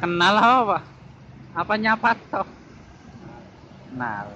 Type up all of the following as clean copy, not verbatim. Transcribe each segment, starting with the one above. Kenal apa? Apa nyapa toh? Kenal.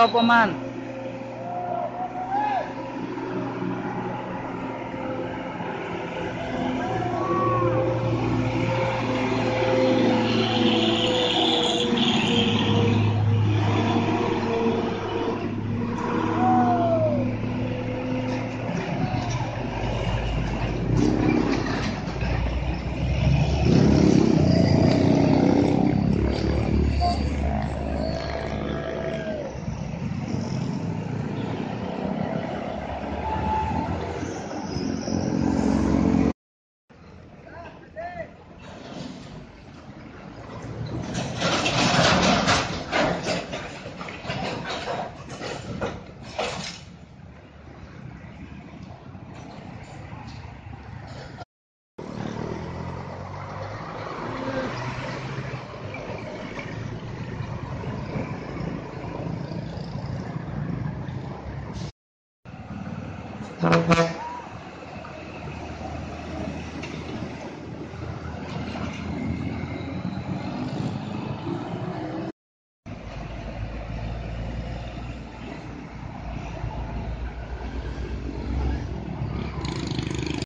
Stop, Oman.